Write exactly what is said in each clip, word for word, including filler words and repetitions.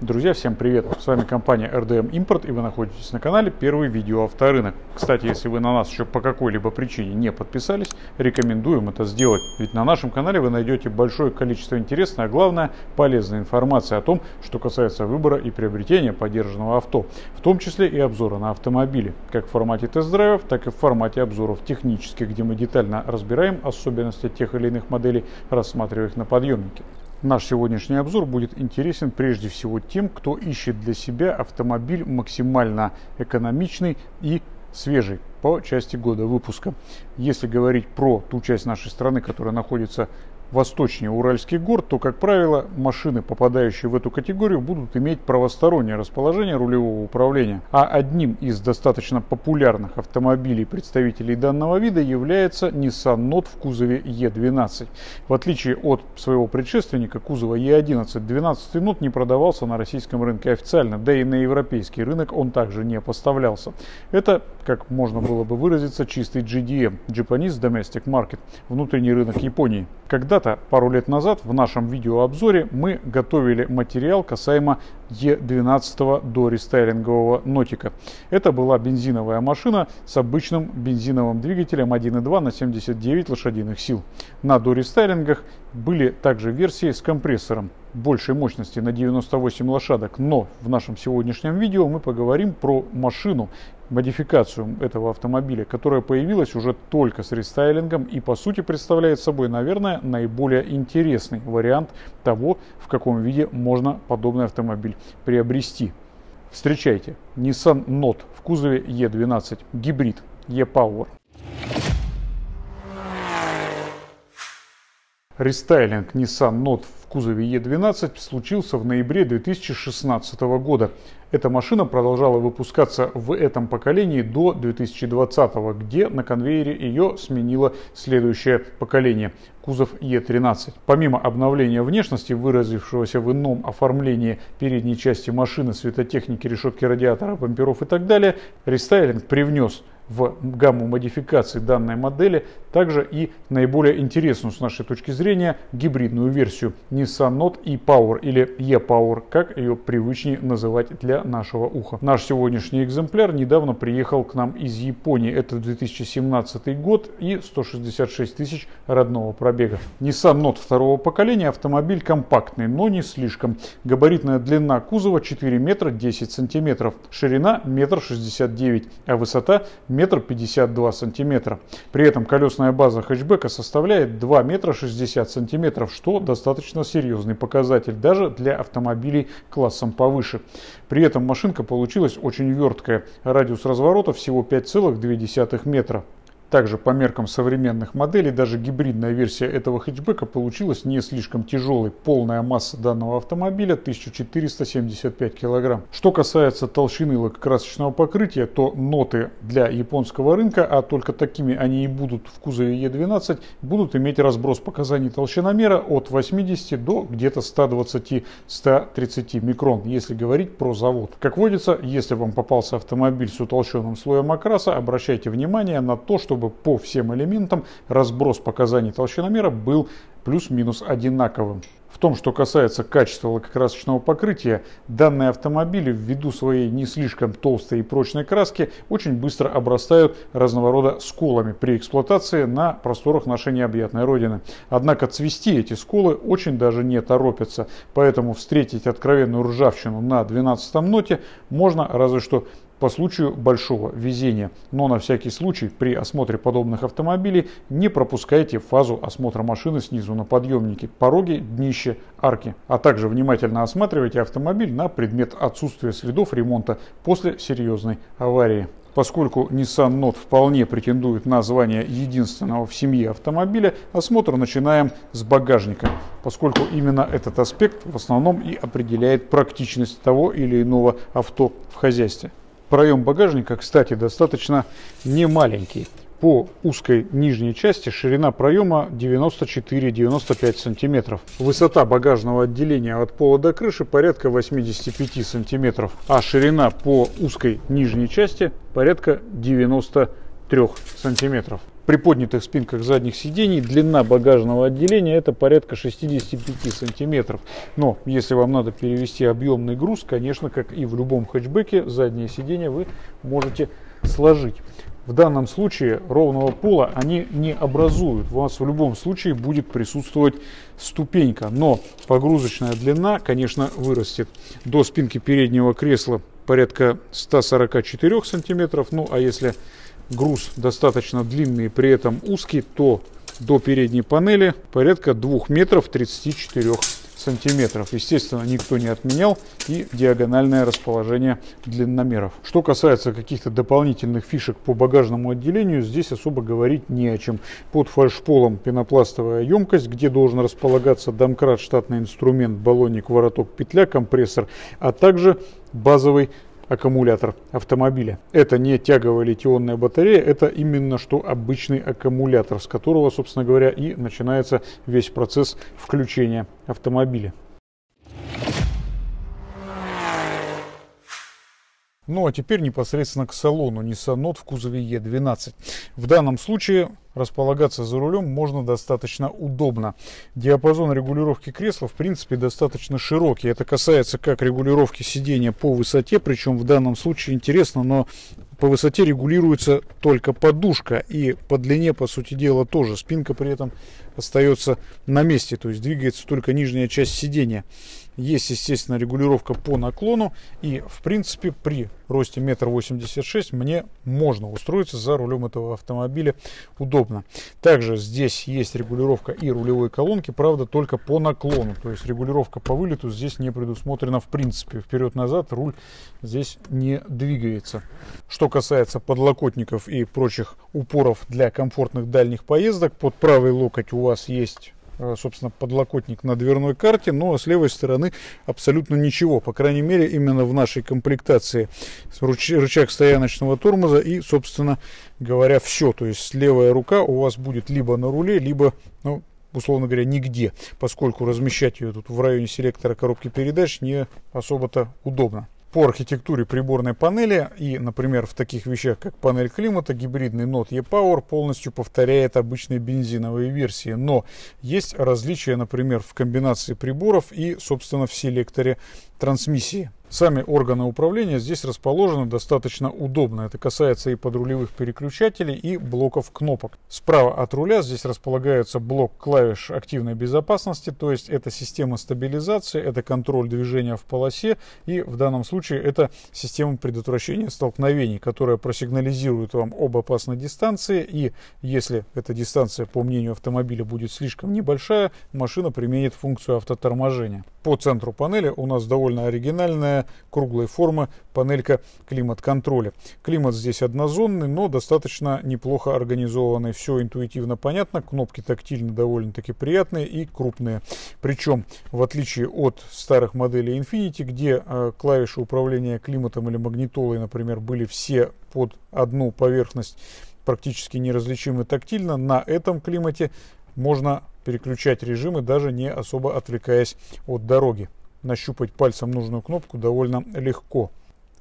Друзья, всем привет! С вами компания эр дэ эм Import, и вы находитесь на канале Первый Видео Авторынок. Кстати, если вы на нас еще по какой-либо причине не подписались, рекомендуем это сделать. Ведь на нашем канале вы найдете большое количество интересной, а главное, полезной информации о том, что касается выбора и приобретения подержанного авто, в том числе и обзора на автомобили, как в формате тест-драйвов, так и в формате обзоров технических, где мы детально разбираем особенности тех или иных моделей, рассматривая их на подъемнике. Наш сегодняшний обзор будет интересен прежде всего тем, кто ищет для себя автомобиль максимально экономичный и свежий по части года выпуска. Если говорить про ту часть нашей страны, которая находится восточнее Уральских гор, то, как правило, машины, попадающие в эту категорию, будут иметь правостороннее расположение рулевого управления. А одним из достаточно популярных автомобилей представителей данного вида является Nissan Note в кузове е двенадцать. В отличие от своего предшественника, кузова е одиннадцать, двенадцатый Note не продавался на российском рынке официально, да и на европейский рынок он также не поставлялся. Это, как можно было бы выразиться, чистый джи ди эм, Japanese Domestic Market, внутренний рынок Японии. Когда пару лет назад в нашем видеообзоре мы готовили материал касаемо е двенадцать до рестайлингового нотика. Это была бензиновая машина с обычным бензиновым двигателем один и два на семьдесят девять лошадиных сил. На дорестайлингах были также версии с компрессором большей мощности на девяносто восемь лошадок, но в нашем сегодняшнем видео мы поговорим про машину, модификацию этого автомобиля, которая появилась уже только с рестайлингом и по сути представляет собой, наверное, наиболее интересный вариант того, в каком виде можно подобный автомобиль приобрести. Встречайте, Nissan Note в кузове е двенадцать, гибрид E-Power. Рестайлинг Nissan Note в кузове е двенадцать случился в ноябре две тысячи шестнадцатого года. Эта машина продолжала выпускаться в этом поколении до две тысячи двадцатого, где на конвейере ее сменило следующее поколение – кузов е тринадцать. Помимо обновления внешности, выразившегося в ином оформлении передней части машины, светотехники, решетки радиатора, бамперов и так далее, рестайлинг привнес в гамму модификаций данной модели также и наиболее интересную с нашей точки зрения гибридную версию Nissan Note E-Power или E-Power, как ее привычнее называть для нашего уха. Наш сегодняшний экземпляр недавно приехал к нам из Японии. Это две тысячи семнадцатый год и сто шестьдесят шесть тысяч родного пробега. Nissan Note второго поколения, автомобиль компактный, но не слишком. Габаритная длина кузова четыре метра десять сантиметров, ширина один метр шестьдесят девять, а высота один метр пятьдесят два сантиметра. При этом колесная база хэтчбека составляет два метра шестьдесят сантиметров, что достаточно серьезный показатель даже для автомобилей классом повыше. При этом машинка получилась очень верткая. Радиус разворота всего пять целых две десятых метра. Также по меркам современных моделей даже гибридная версия этого хэтчбека получилась не слишком тяжелой. Полная масса данного автомобиля тысяча четыреста семьдесят пять килограмм. Что касается толщины лакокрасочного покрытия, то ноты для японского рынка, а только такими они и будут в кузове е двенадцать, будут иметь разброс показаний толщиномера от восьмидесяти до где-то ста двадцати — ста тридцати микрон, если говорить про завод. Как водится, если вам попался автомобиль с утолщенным слоем окраса, обращайте внимание на то, что чтобы по всем элементам разброс показаний толщиномера был плюс-минус одинаковым. В том, что касается качества лакокрасочного покрытия, данные автомобили ввиду своей не слишком толстой и прочной краски очень быстро обрастают разного рода сколами при эксплуатации на просторах нашей необъятной родины. Однако цвести эти сколы очень даже не торопятся, поэтому встретить откровенную ржавчину на двенадцатом ноте можно разве что по случаю большого везения. Но на всякий случай при осмотре подобных автомобилей не пропускайте фазу осмотра машины снизу на подъемнике, пороги, днище, арки. А также внимательно осматривайте автомобиль на предмет отсутствия следов ремонта после серьезной аварии. Поскольку Nissan Note вполне претендует на звание единственного в семье автомобиля, осмотр начинаем с багажника, поскольку именно этот аспект в основном и определяет практичность того или иного авто в хозяйстве. Проем багажника, кстати, достаточно немаленький. По узкой нижней части ширина проема девяносто четыре — девяносто пять сантиметров. Высота багажного отделения от пола до крыши порядка восемьдесят пять сантиметров, а ширина по узкой нижней части порядка девяноста трех сантиметров. приподнятых спинках задних сидений. Длина багажного отделения это порядка шестидесяти пяти сантиметров. Но если вам надо перевести объемный груз, конечно, как и в любом хэтчбеке, задние сиденья вы можете сложить. В данном случае ровного пола они не образуют. У вас в любом случае будет присутствовать ступенька. Но погрузочная длина, конечно, вырастет до спинки переднего кресла порядка ста сорока четырёх сантиметров. Ну, а если груз достаточно длинный и при этом узкий, то до передней панели порядка двух метров тридцати четырёх сантиметров. Естественно, никто не отменял и диагональное расположение длинномеров. Что касается каких-то дополнительных фишек по багажному отделению, здесь особо говорить не о чем. Под фальшполом пенопластовая емкость, где должен располагаться домкрат, штатный инструмент, баллонник, вороток, петля, компрессор, а также базовый аккумулятор автомобиля. Это не тяговая литионная батарея, это именно что обычный аккумулятор, с которого, собственно говоря, и начинается весь процесс включения автомобиля. Ну а теперь непосредственно к салону Nissan Note в кузове Е двенадцать. В данном случае располагаться за рулем можно достаточно удобно. Диапазон регулировки кресла в принципе достаточно широкий. Это касается как регулировки сидения по высоте, причем в данном случае интересно, но по высоте регулируется только подушка и по длине, по сути дела, тоже. Спинка при этом остается на месте, то есть двигается только нижняя часть сидения. Есть, естественно, регулировка по наклону, и, в принципе, при росте метр восемьдесят шесть мне можно устроиться за рулем этого автомобиля удобно. Также здесь есть регулировка и рулевой колонки, правда, только по наклону, то есть регулировка по вылету здесь не предусмотрена в принципе. Вперед-назад руль здесь не двигается. Что касается подлокотников и прочих упоров для комфортных дальних поездок, под правый локоть у вас есть, собственно, подлокотник на дверной карте, но с левой стороны абсолютно ничего. По крайней мере, именно в нашей комплектации рычаг стояночного тормоза и, собственно говоря, все. То есть левая рука у вас будет либо на руле, либо, ну, условно говоря, нигде, поскольку размещать ее тут в районе селектора коробки передач не особо-то удобно. По архитектуре приборной панели и, например, в таких вещах, как панель климата, гибридный Note E-Power полностью повторяет обычные бензиновые версии. Но есть различия, например, в комбинации приборов и, собственно, в селекторе трансмиссии. Сами органы управления здесь расположены достаточно удобно. Это касается и подрулевых переключателей, и блоков кнопок. Справа от руля здесь располагается блок клавиш активной безопасности, то есть это система стабилизации, это контроль движения в полосе, и в данном случае это система предотвращения столкновений, которая просигнализирует вам об опасной дистанции, и если эта дистанция, по мнению автомобиля, будет слишком небольшая, машина применит функцию автоторможения. По центру панели у нас довольно оригинальная круглой формы панелька климат-контроля. Климат здесь однозонный, но достаточно неплохо организованный. Все интуитивно понятно. Кнопки тактильно довольно-таки приятные и крупные. Причем, в отличие от старых моделей Infiniti, где э, клавиши управления климатом или магнитолой, например, были все под одну поверхность, практически неразличимы тактильно, на этом климате можно переключать режимы, даже не особо отвлекаясь от дороги. Нащупать пальцем нужную кнопку довольно легко.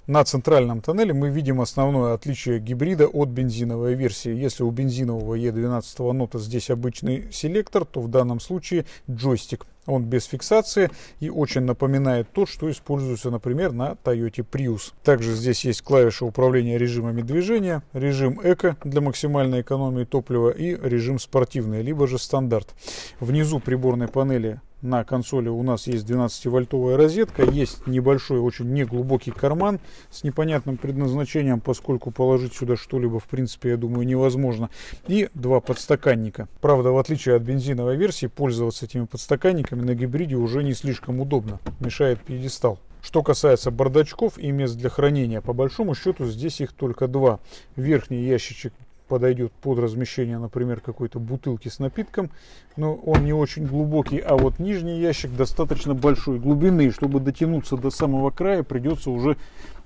На центральном тоннеле мы видим основное отличие гибрида от бензиновой версии. Если у бензинового Е двенадцать Note здесь обычный селектор, то в данном случае джойстик. Он без фиксации и очень напоминает тот, что используется, например, на Toyota Prius. Также здесь есть клавиши управления режимами движения, режим эко для максимальной экономии топлива и режим спортивный, либо же стандарт. Внизу приборной панели на консоли у нас есть двенадцативольтовая розетка, есть небольшой, очень неглубокий карман с непонятным предназначением, поскольку положить сюда что-либо, в принципе, я думаю, невозможно. И два подстаканника. Правда, в отличие от бензиновой версии, пользоваться этими подстаканниками на гибриде уже не слишком удобно, мешает пьедестал. Что касается бардачков и мест для хранения, по большому счету здесь их только два. Верхний ящичек подойдет под размещение, например, какой-то бутылки с напитком, но он не очень глубокий, а вот нижний ящик достаточно большой глубины, и чтобы дотянуться до самого края, придется уже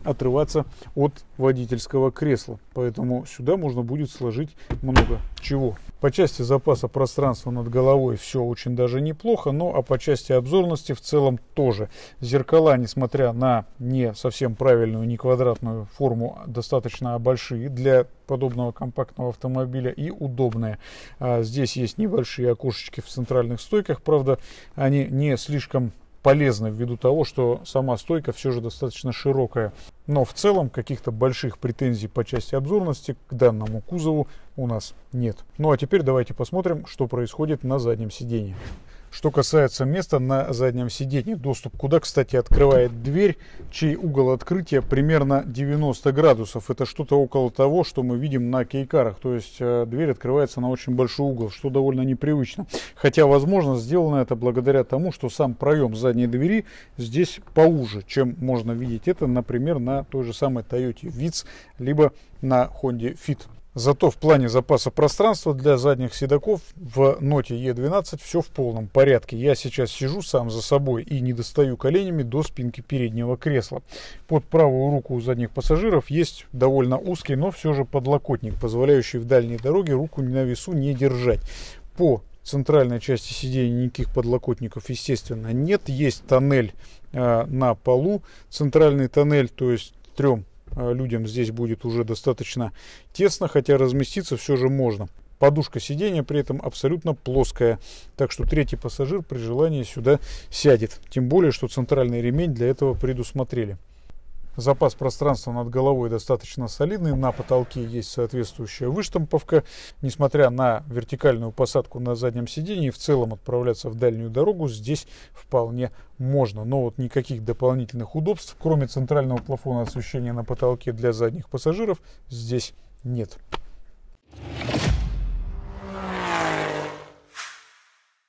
отрываться от водительского кресла. Поэтому сюда можно будет сложить много чего. По части запаса пространства над головой все очень даже неплохо. Ну а по части обзорности в целом тоже. Зеркала, несмотря на не совсем правильную, не квадратную форму, достаточно большие для подобного компактного автомобиля и удобные. Здесь есть небольшие окошечки в центральных стойках. Правда, они не слишком полезны ввиду того, что сама стойка все же достаточно широкая. Но в целом каких-то больших претензий по части обзорности к данному кузову у нас нет. Ну а теперь давайте посмотрим, что происходит на заднем сидении. Что касается места на заднем сиденье, доступ куда, кстати, открывает дверь, чей угол открытия примерно девяносто градусов. Это что-то около того, что мы видим на кейкарах. То есть дверь открывается на очень большой угол, что довольно непривычно. Хотя, возможно, сделано это благодаря тому, что сам проем задней двери здесь поуже, чем можно видеть это, например, на той же самой Toyota Vitz, либо на Honda Fit. Зато в плане запаса пространства для задних седаков в Note и двенадцать все в полном порядке. Я сейчас сижу сам за собой и не достаю коленями до спинки переднего кресла. Под правую руку у задних пассажиров есть довольно узкий, но все же подлокотник, позволяющий в дальней дороге руку на весу не держать. По центральной части сидения никаких подлокотников, естественно, нет. Есть тоннель э, на полу, центральный тоннель, то есть трем людям здесь будет уже достаточно тесно, хотя разместиться все же можно. Подушка сиденья при этом абсолютно плоская, так что третий пассажир при желании сюда сядет. Тем более, что центральный ремень для этого предусмотрели. Запас пространства над головой достаточно солидный. На потолке есть соответствующая выштамповка. Несмотря на вертикальную посадку на заднем сидении, в целом отправляться в дальнюю дорогу здесь вполне можно. Но вот никаких дополнительных удобств, кроме центрального плафона освещения на потолке для задних пассажиров, здесь нет.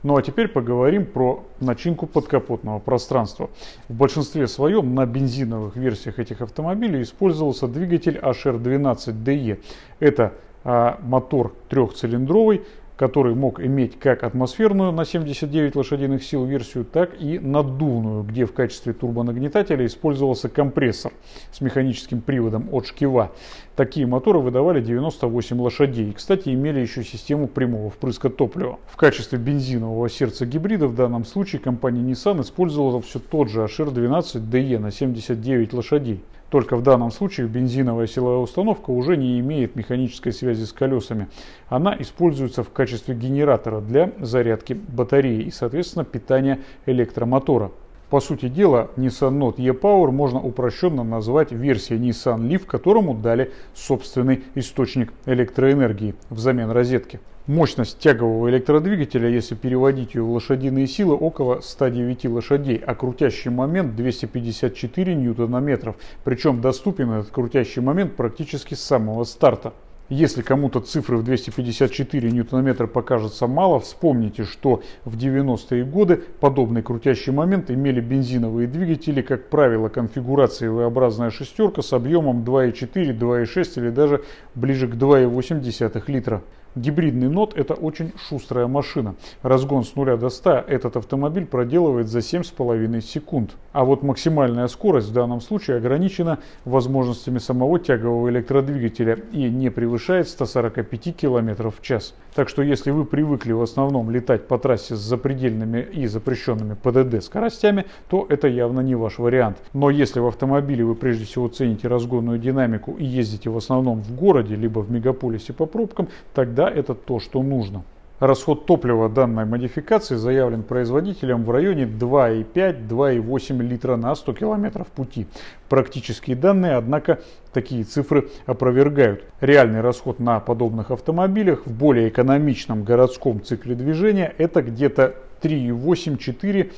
Ну а теперь поговорим про начинку подкапотного пространства. В большинстве своем на бензиновых версиях этих автомобилей использовался двигатель эйч ар двенадцать дэ е. Это а, мотор трехцилиндровый, который мог иметь как атмосферную на семьдесят девять лошадиных сил версию, так и наддувную, где в качестве турбонагнетателя использовался компрессор с механическим приводом от шкива. Такие моторы выдавали девяносто восемь лошадей и, кстати, имели еще систему прямого впрыска топлива. В качестве бензинового сердца гибрида в данном случае компания Nissan использовала все тот же эйч ар двенадцать дэ е на семьдесят девять лошадей. Только в данном случае бензиновая силовая установка уже не имеет механической связи с колесами. Она используется в качестве генератора для зарядки батареи и, соответственно, питания электромотора. По сути дела, Nissan Note E-Power можно упрощенно назвать версией Nissan Leaf, которому дали собственный источник электроэнергии взамен розетки. Мощность тягового электродвигателя, если переводить ее в лошадиные силы, около ста девяти лошадей, а крутящий момент двести пятьдесят четыре ньютона-метров. Причем доступен этот крутящий момент практически с самого старта. Если кому-то цифры в двести пятьдесят четыре ньютона-метра покажется мало, вспомните, что в девяностые годы подобный крутящий момент имели бензиновые двигатели, как правило, конфигурации V-образная шестерка с объемом два и четыре, два и шесть или даже ближе к двум целым восьми десятым литра. Гибридный Note — это очень шустрая машина. Разгон с нуля до ста этот автомобиль проделывает за семь с половиной секунд. А вот максимальная скорость в данном случае ограничена возможностями самого тягового электродвигателя и не превышает ста сорока пяти километров в час. Так что если вы привыкли в основном летать по трассе с запредельными и запрещенными ПДД скоростями, то это явно не ваш вариант. Но если в автомобиле вы прежде всего цените разгонную динамику и ездите в основном в городе, либо в мегаполисе по пробкам, тогда это то, что нужно. Расход топлива данной модификации заявлен производителем в районе двух и пяти — двух и восьми литра на сто километров пути. Практические данные, однако, такие цифры опровергают. Реальный расход на подобных автомобилях в более экономичном городском цикле движения — это где-то три и восемь — четыре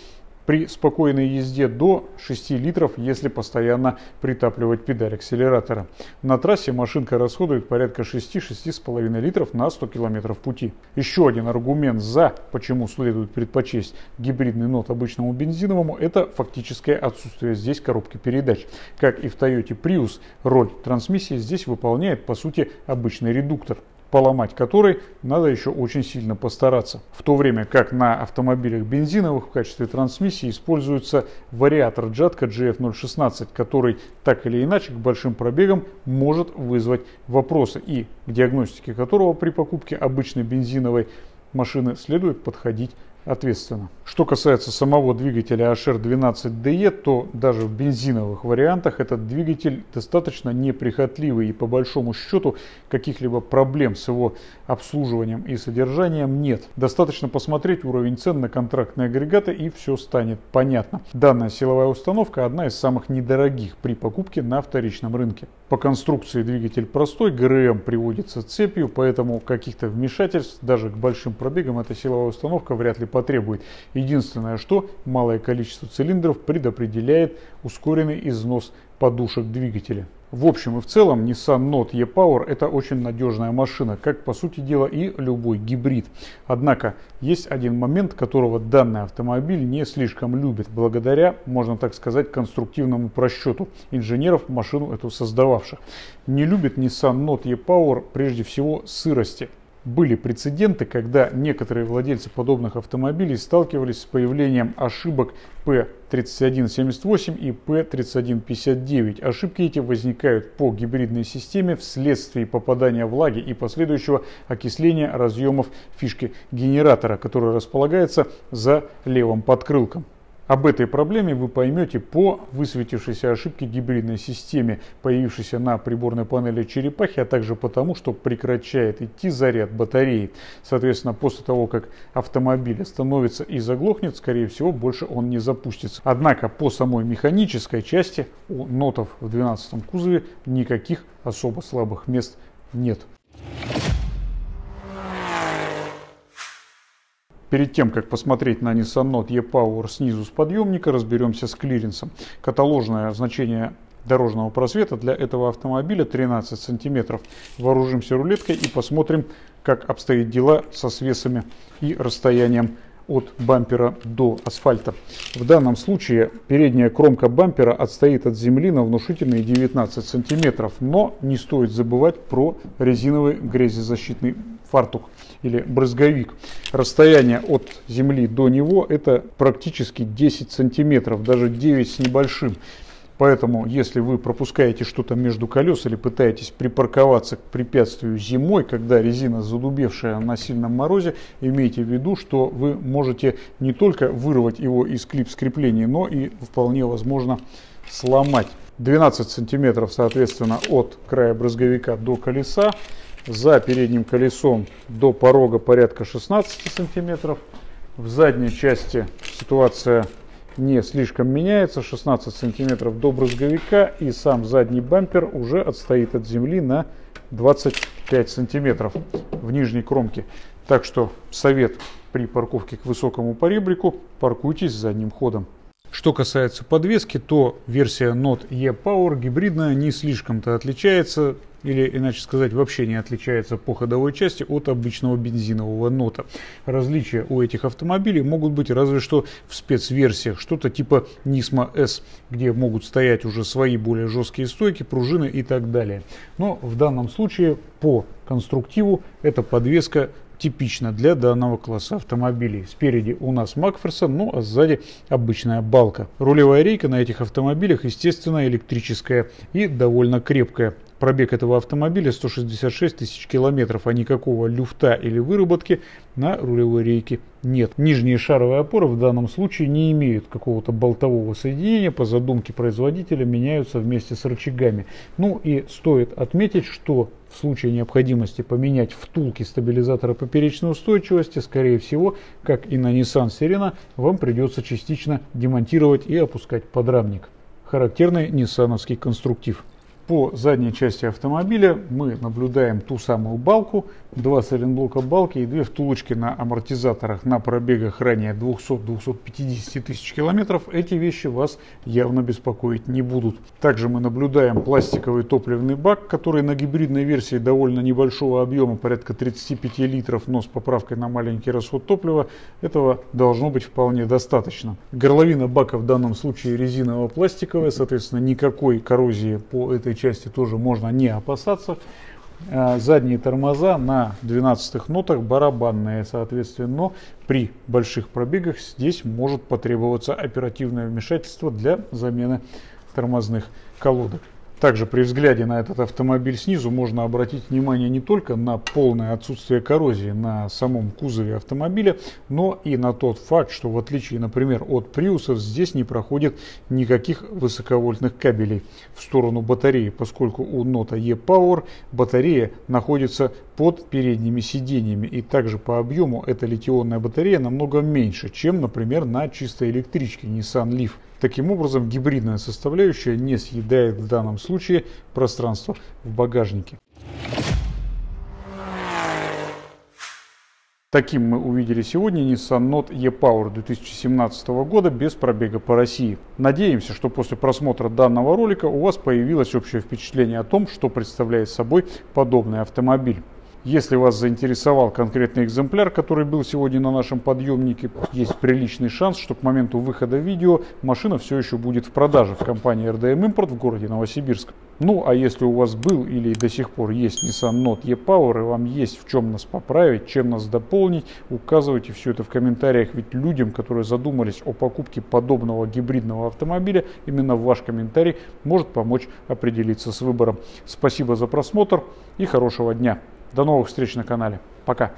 при спокойной езде, до шести литров, если постоянно притапливать педаль акселератора. На трассе машинка расходует порядка шести — шести с половиной литров на сто километров пути. Еще один аргумент за, почему следует предпочесть гибридный Note обычному бензиновому, это фактическое отсутствие здесь коробки передач. Как и в Toyota Prius, роль трансмиссии здесь выполняет, по сути, обычный редуктор. поломать который надо еще очень сильно постараться. В то время как на автомобилях бензиновых в качестве трансмиссии используется вариатор Jatka джи эф ноль шестнадцать, который так или иначе к большим пробегам может вызвать вопросы и к диагностике которого при покупке обычной бензиновой машины следует подходить ответственно. Что касается самого двигателя эйч ар двенадцать дэ е, то даже в бензиновых вариантах этот двигатель достаточно неприхотливый, и по большому счету каких-либо проблем с его обслуживанием и содержанием нет. Достаточно посмотреть уровень цен на контрактные агрегаты, и все станет понятно. Данная силовая установка одна из самых недорогих при покупке на вторичном рынке. По конструкции двигатель простой, ГРМ приводится цепью, поэтому каких-то вмешательств даже к большим пробегам эта силовая установка вряд ли потребует. Единственное, что малое количество цилиндров предопределяет ускоренный износ подушек двигателя. В общем и в целом Nissan Note E-Power это очень надежная машина, как по сути дела и любой гибрид. Однако есть один момент, которого данный автомобиль не слишком любит, благодаря, можно так сказать, конструктивному просчету инженеров, машину эту создававших. Не любит Nissan Note E-Power прежде всего сырости. Были прецеденты, когда некоторые владельцы подобных автомобилей сталкивались с появлением ошибок пэ тридцать один семьдесят восемь и пэ тридцать один пятьдесят девять. Ошибки эти возникают по гибридной системе вследствие попадания влаги и последующего окисления разъемов фишки генератора, который располагается за левым подкрылком. Об этой проблеме вы поймете по высветившейся ошибке гибридной системе, появившейся на приборной панели черепахи, а также потому, что прекращает идти заряд батареи. Соответственно, после того, как автомобиль остановится и заглохнет, скорее всего, больше он не запустится. Однако по самой механической части у нотов в двенадцатом кузове никаких особо слабых мест нет. Перед тем, как посмотреть на Nissan Note E-Power снизу с подъемника, разберемся с клиренсом. Каталожное значение дорожного просвета для этого автомобиля тринадцать сантиметров. Вооружимся рулеткой и посмотрим, как обстоят дела со свесами и расстоянием от бампера до асфальта. В данном случае передняя кромка бампера отстоит от земли на внушительные девятнадцать сантиметров, но не стоит забывать про резиновый грязезащитный фартук или брызговик. Расстояние от земли до него это практически десять сантиметров, даже девять с небольшим. Поэтому, если вы пропускаете что-то между колес или пытаетесь припарковаться к препятствию зимой, когда резина задубевшая на сильном морозе, имейте в виду, что вы можете не только вырвать его из клип-скреплений, но и вполне возможно сломать. двенадцать сантиметров, соответственно, от края брызговика до колеса. За передним колесом до порога порядка шестнадцать сантиметров. В задней части ситуация не слишком меняется. шестнадцать сантиметров до брызговика, и сам задний бампер уже отстоит от земли на двадцать пять сантиметров в нижней кромке. Так что совет при парковке к высокому поребрику: паркуйтесь задним ходом. Что касается подвески, то версия Note E-Power гибридная не слишком-то отличается, или иначе сказать, вообще не отличается по ходовой части от обычного бензинового нота. Различия у этих автомобилей могут быть разве что в спецверсиях, что-то типа Nismo S, где могут стоять уже свои более жесткие стойки, пружины и так далее. Но в данном случае по конструктиву эта подвеска типично для данного класса автомобилей. Спереди у нас Макферсон, ну а сзади обычная балка. Рулевая рейка на этих автомобилях, естественно, электрическая и довольно крепкая. Пробег этого автомобиля сто шестьдесят шесть тысяч километров, а никакого люфта или выработки на рулевой рейке нет. Нижние шаровые опоры в данном случае не имеют какого-то болтового соединения, по задумке производителя меняются вместе с рычагами. Ну и стоит отметить, что в случае необходимости поменять втулки стабилизатора поперечной устойчивости, скорее всего, как и на Nissan Serena, вам придется частично демонтировать и опускать подрамник. Характерный ниссановский конструктив. По задней части автомобиля мы наблюдаем ту самую балку, два сайлентблока балки и две втулочки на амортизаторах на пробегах ранее двухсот — двухсот пятидесяти тысяч километров. Эти вещи вас явно беспокоить не будут. Также мы наблюдаем пластиковый топливный бак, который на гибридной версии довольно небольшого объема, порядка тридцати пяти литров, но с поправкой на маленький расход топлива этого должно быть вполне достаточно. Горловина бака в данном случае резиново-пластиковая, соответственно, никакой коррозии по этой части тоже можно не опасаться. задние тормоза на двенадцатых нотах барабанные, соответственно, при больших пробегах здесь может потребоваться оперативное вмешательство для замены тормозных колодок. Также при взгляде на этот автомобиль снизу можно обратить внимание не только на полное отсутствие коррозии на самом кузове автомобиля, но и на тот факт, что в отличие, например, от Prius'ов, здесь не проходит никаких высоковольтных кабелей в сторону батареи, поскольку у Note E-Power батарея находится под передними сиденьями, и также по объему эта литионная батарея намного меньше, чем, например, на чистой электричке Nissan Leaf. Таким образом, гибридная составляющая не съедает в данном случае пространство в багажнике. Таким мы увидели сегодня Nissan Note E-Power две тысячи семнадцатого года без пробега по России. Надеемся, что после просмотра данного ролика у вас появилось общее впечатление о том, что представляет собой подобный автомобиль. Если вас заинтересовал конкретный экземпляр, который был сегодня на нашем подъемнике, есть приличный шанс, что к моменту выхода видео машина все еще будет в продаже в компании эр дэ эм Import в городе Новосибирск. Ну а если у вас был или до сих пор есть Nissan Note E-Power и вам есть в чем нас поправить, чем нас дополнить, указывайте все это в комментариях, ведь людям, которые задумались о покупке подобного гибридного автомобиля, именно ваш комментарий может помочь определиться с выбором. Спасибо за просмотр и хорошего дня! До новых встреч на канале. Пока.